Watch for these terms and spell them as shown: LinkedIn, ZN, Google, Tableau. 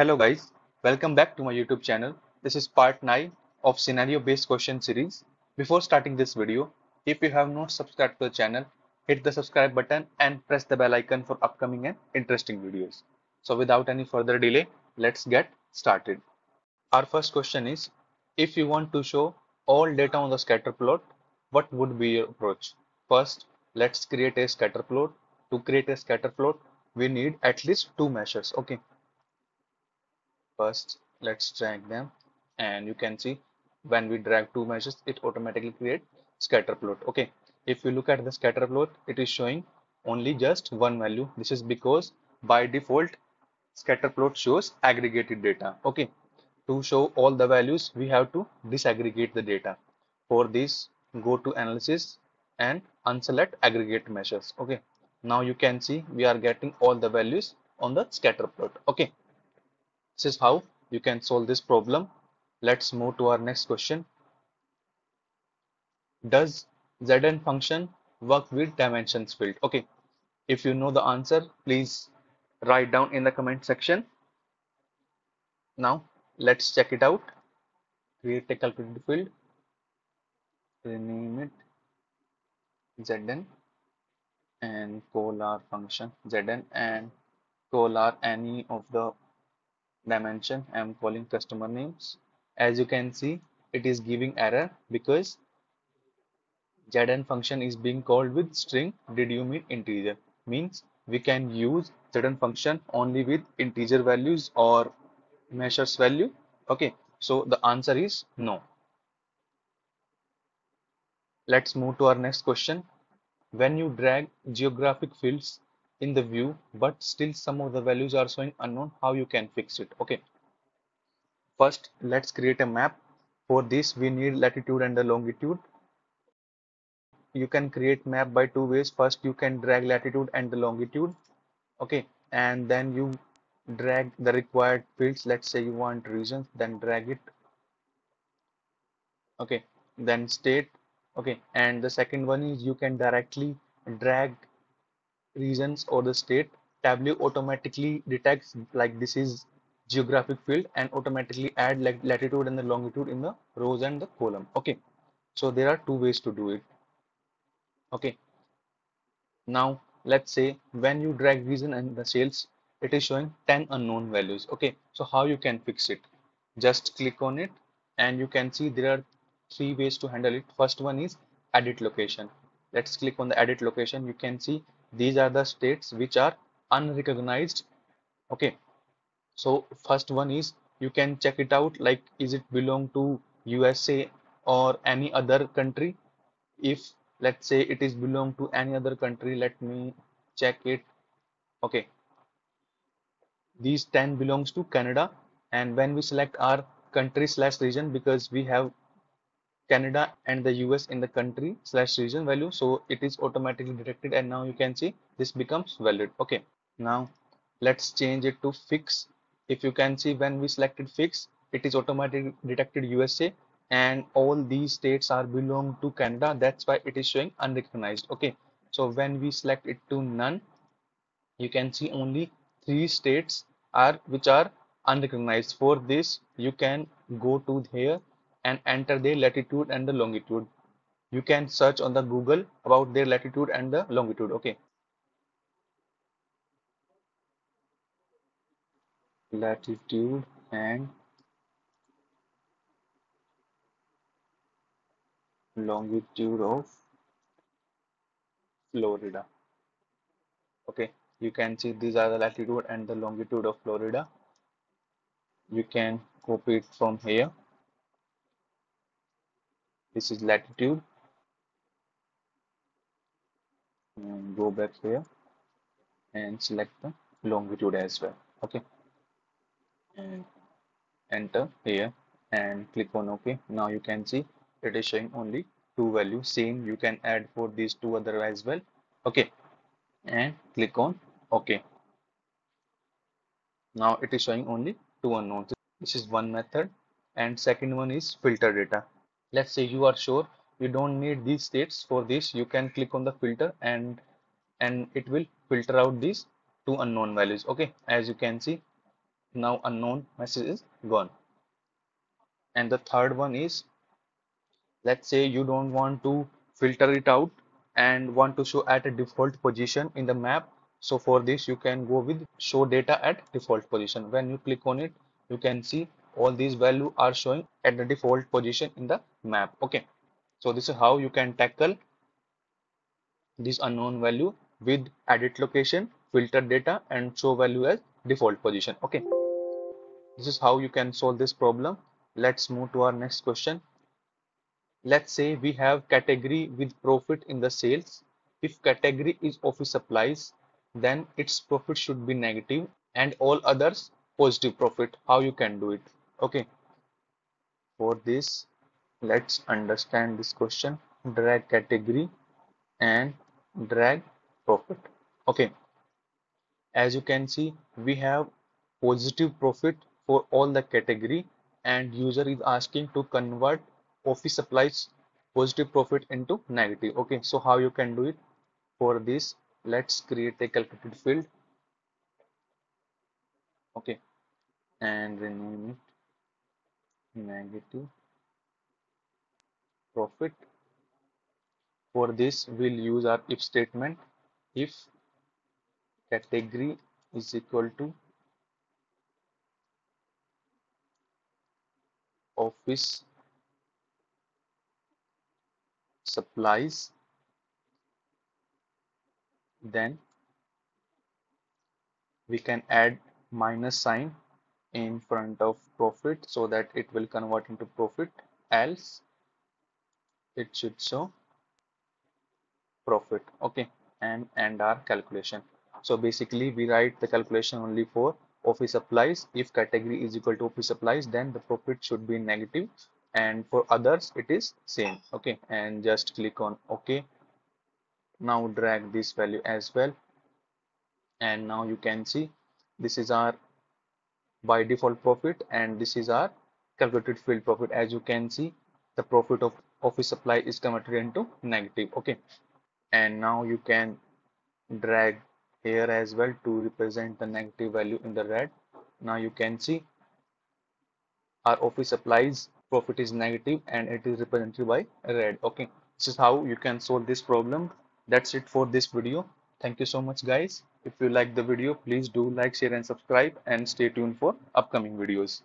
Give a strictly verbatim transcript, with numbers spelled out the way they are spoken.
Hello guys, welcome back to my YouTube channel. This is part nine of scenario based question series. Before starting this video, if you have not subscribed to the channel, hit the subscribe button and press the bell icon for upcoming and interesting videos. So without any further delay, let's get started. Our first question is, if you want to show all data on the scatter plot, what would be your approach? First, let's create a scatter plot. To create a scatter plot, we need at least two meshes. Okay. First, let's drag them, and you can see when we drag two meshes, it automatically creates scatter plot. Okay, if you look at the scatter plot, it is showing only just one value. This is because by default, scatter plot shows aggregated data. Okay, to show all the values, we have to disaggregate the data. For this, go to analysis and unselect aggregate meshes. Okay, now you can see we are getting all the values on the scatter plot. Okay. This is how you can solve this problem. Let's move to our next question. Does Z N function work with dimensions field? Okay, if you know the answer, please write down in the comment section. Now let's check it out. Create a calculated field. Rename it Z N and call our function Z N and call our any of the dimension. I am calling customer names. As you can see, it is giving error because Z N function is being called with string. Did you mean integer? Means we can use Z N function only with integer values or measures value. Okay, so the answer is no. Let's move to our next question. When you drag geographic fields in the view, but still some of the values are showing unknown, how you can fix it? Okay, first let's create a map. For this we need latitude and the longitude. You can create map by two ways. First, you can drag latitude and the longitude, okay, and then you drag the required fields. Let's say you want regions, then drag it, okay, then state, okay. And the second one is you can directly drag regions or the state. Tableau automatically detects like this is geographic field and automatically add like latitude and the longitude in the rows and the column. Okay, so there are two ways to do it. Okay, now let's say when you drag region and the sales, it is showing ten unknown values. Okay, so how you can fix it? Just click on it and you can see there are three ways to handle it. First one is edit location. Let's click on the edit location. You can see these are the states which are unrecognized. Okay, so first one is you can check it out, like is it belong to U S A or any other country. If let's say it is belong to any other country, let me check it. Okay, these ten belongs to Canada, and when we select our country slash region, because we have Canada and the U S in the country slash region value, so it is automatically detected, and now you can see this becomes valid. Okay, now let's change it to fix. If you can see, when we selected fix, it is automatically detected U S A and all these states are belong to Canada. That's why it is showing unrecognized. Okay, so when we select it to none, you can see only three states are which are unrecognized. For this, you can go to here and enter their latitude and the longitude. You can search on the Google about their latitude and the longitude. Okay, latitude and longitude of Florida. Okay, you can see these are the latitude and the longitude of Florida. You can copy it from here. This is latitude, and go back here and select the longitude as well. Okay, and enter here and click on OK. Now you can see it is showing only two values. Same you can add for these two other as well. Okay, and click on OK. Now it is showing only two unknowns. This is one method, and second one is filter data. Let's say you are sure you don't need these states. For this, you can click on the filter and and it will filter out these two unknown values. Okay, as you can see, Now unknown message is gone. And the third one is, let's say you don't want to filter it out and want to show at a default position in the map. So for this you can go with show data at default position. When you click on it, you can see all these values are showing at the default position in the map. Okay, so this is how you can tackle this unknown value with edit location, filter data, and show value as default position. Okay, this is how you can solve this problem. Let's move to our next question. Let's say we have category with profit in the sales. If category is office supplies, then its profit should be negative and all others positive profit. How you can do it? Okay, for this let's understand this question. Drag category and drag profit. Okay, as you can see, we have positive profit for all the category, and user is asking to convert office supplies positive profit into negative. Okay, so how you can do it? For this, let's create a calculated field. Okay, and rename it negative profit. For this we'll use our if statement. If category is equal to office supplies, then we can add minus sign in front of profit so that it will convert into profit, else it should show profit. Okay, and end our calculation. So basically we write the calculation only for office supplies. If category is equal to office supplies, then the profit should be negative, and for others it is same. Okay, and just click on OK. Now drag this value as well, and now you can see this is our by default profit and this is our calculated field profit. As you can see, the profit of office supply is converted into negative. Okay, and now you can drag here as well to represent the negative value in the red. Now you can see our office supplies profit is negative and it is represented by red. Okay, this is how you can solve this problem. That's it for this video. Thank you so much guys. If you like the video, please do like, share and subscribe, and stay tuned for upcoming videos.